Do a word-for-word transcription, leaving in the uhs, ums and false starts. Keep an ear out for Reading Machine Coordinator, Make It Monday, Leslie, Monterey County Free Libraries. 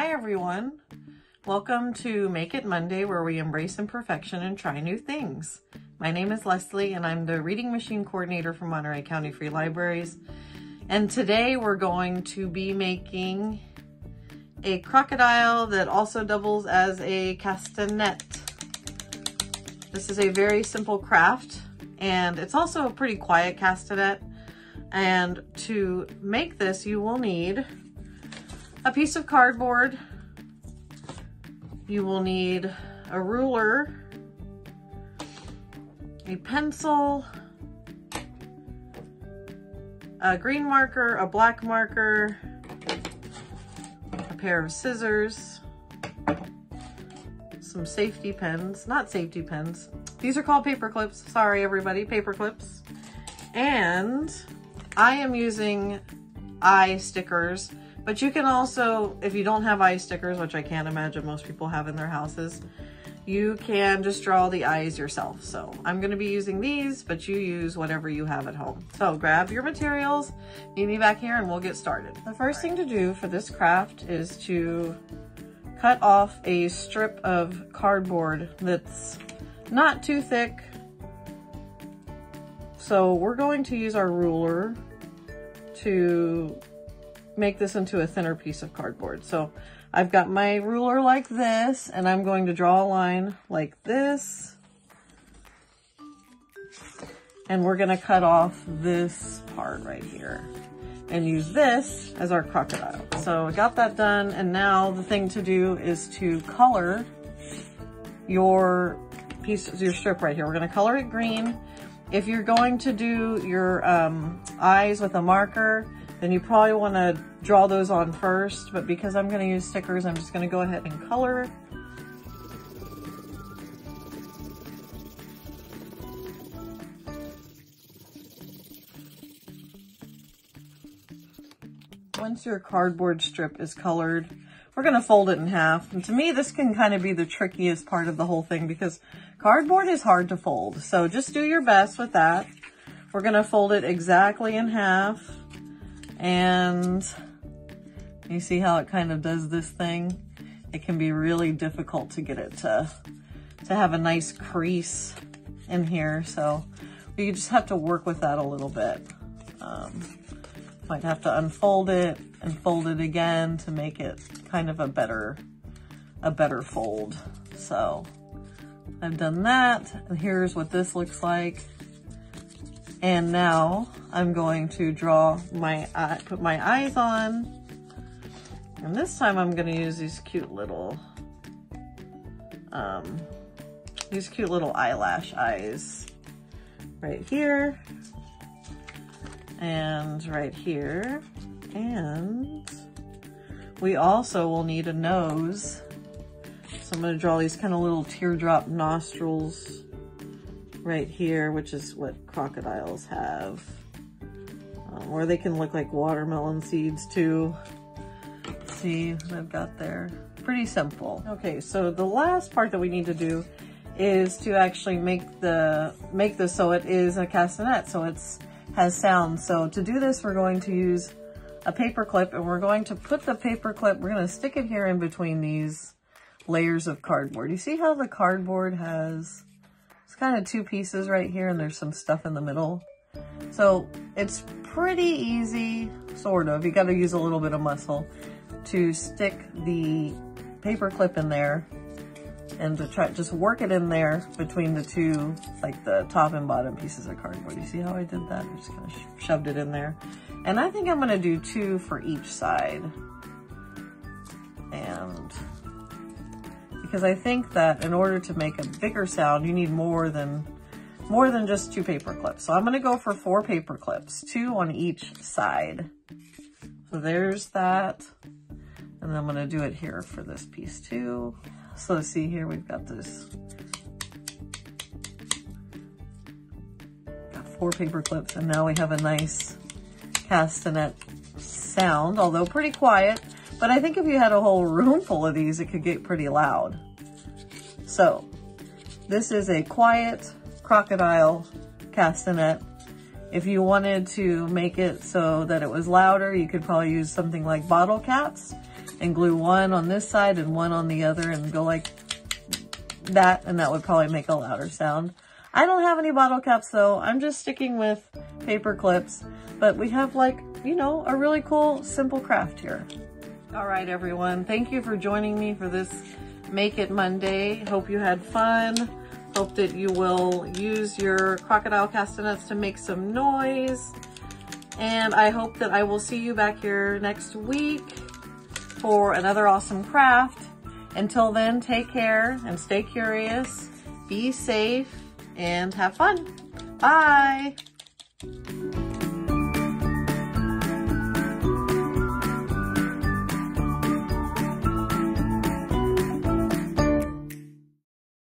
Hi everyone, welcome to Make It Monday, where we embrace imperfection and try new things. My name is Leslie and I'm the Reading Machine Coordinator for Monterey County Free Libraries. And today we're going to be making a crocodile that also doubles as a castanet. This is a very simple craft and it's also a pretty quiet castanet. And to make this, you will need a piece of cardboard, you will need a ruler, a pencil, a green marker, a black marker, a pair of scissors, some safety pins, not safety pins, these are called paper clips, sorry everybody, paper clips, and I am using eye stickers. But you can also, if you don't have eye stickers, which I can't imagine most people have in their houses, you can just draw the eyes yourself. So I'm going to be using these, but you use whatever you have at home. So grab your materials, meet me back here, and we'll get started. The first thing to do for this craft is to cut off a strip of cardboard that's not too thick. So we're going to use our ruler to make this into a thinner piece of cardboard. So I've got my ruler like this and I'm going to draw a line like this. And we're gonna cut off this part right here and use this as our crocodile. So I got that done. And now the thing to do is to color your piece, your strip right here. We're gonna color it green. If you're going to do your um, eyes with a marker, then you probably want to draw those on first, but because I'm going to use stickers, I'm just going to go ahead and color. Once your cardboard strip is colored, we're going to fold it in half. And to me, this can kind of be the trickiest part of the whole thing because cardboard is hard to fold. So just do your best with that. We're going to fold it exactly in half. And you see how it kind of does this thing? It can be really difficult to get it to, to have a nice crease in here. So you just have to work with that a little bit. Um, might have to unfold it and fold it again to make it kind of a better, a better fold. So I've done that. And here's what this looks like. And now I'm going to draw my eye, put my eyes on. And this time I'm going to use these cute little, um, these cute little eyelash eyes right here and right here. And we also will need a nose. So I'm going to draw these kind of little teardrop nostrils right here, which is what crocodiles have, um, or they can look like watermelon seeds too. Let's see what I've got there. Pretty simple. Okay, so the last part that we need to do is to actually make the make this so it is a castanet, so it's has sound. So to do this, we're going to use a paper clip, and we're going to put the paper clip. We're going to stick it here in between these layers of cardboard. You see how the cardboard has It's kind of two pieces right here and there's some stuff in the middle. So it's pretty easy, sort of. You got to use a little bit of muscle to stick the paper clip in there and to try just work it in there between the two, like the top and bottom pieces of cardboard. You see how I did that? I just kind of shoved it in there. And I think I'm going to do two for each side. And because I think that in order to make a bigger sound, you need more than more than just two paper clips. So I'm going to go for four paper clips, two on each side. So there's that. And I'm going to do it here for this piece too. So see here, we've got this. Got four paper clips and now we have a nice castanet sound, although pretty quiet. But I think if you had a whole room full of these, it could get pretty loud. So this is a quiet crocodile castanet. If you wanted to make it so that it was louder, you could probably use something like bottle caps. and glue one on this side and one on the other and go like that, and that would probably make a louder sound. I don't have any bottle caps though. I'm just sticking with paper clips, but we have like, you know, a really cool, simple craft here. All right, everyone. Thank you for joining me for this Make It Monday. Hope you had fun. Hope that you will use your crocodile castanets to make some noise. And I hope that I will see you back here next week for another awesome craft. Until then, take care and stay curious, be safe, and have fun. Bye.